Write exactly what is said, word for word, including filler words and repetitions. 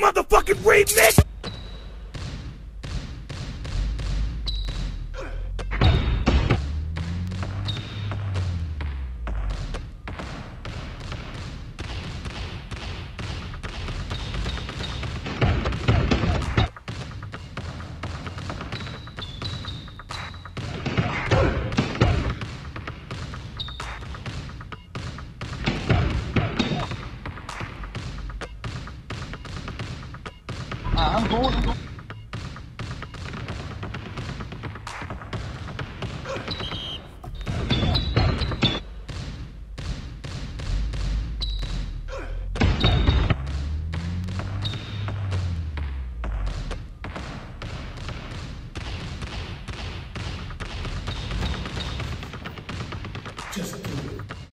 motherfucking remix! I'm going to go.